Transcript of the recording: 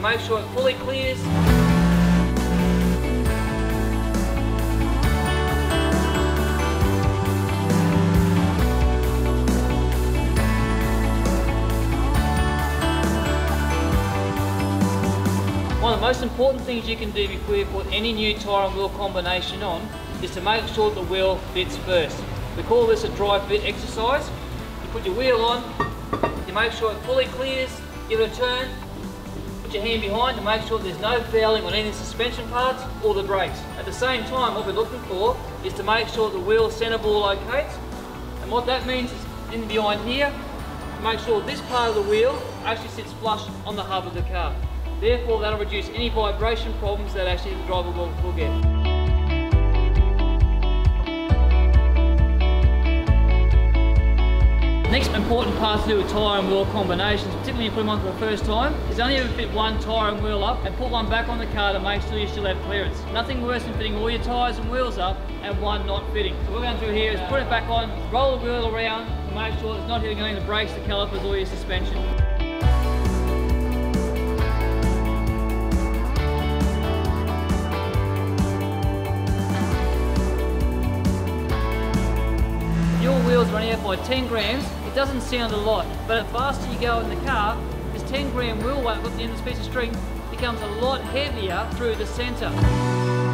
You make sure it fully clears. One of the most important things you can do before you put any new tyre and wheel combination on is to make sure the wheel fits first. We call this a dry fit exercise. You put your wheel on, you make sure it fully clears, give it a turn, put your hand behind to make sure there's no fouling on any suspension parts or the brakes. At the same time, what we're looking for is to make sure the wheel centre ball locates, and what that means is in behind here, make sure this part of the wheel actually sits flush on the hub of the car. Therefore, that'll reduce any vibration problems that actually the driver will get. The next important part to do with tyre and wheel combinations, particularly if you put them on for the first time, is only ever fit one tyre and wheel up and put one back on the car to make sure you still have clearance. Nothing worse than fitting all your tyres and wheels up and one not fitting. So what we're going to do here is put it back on, roll the wheel around to make sure it's not hitting any of the brakes, the calipers or your suspension. Running out by 10 grams, it doesn't sound a lot, but the faster you go in the car, this 10 gram wheel weight at the end of this piece of string becomes a lot heavier through the centre.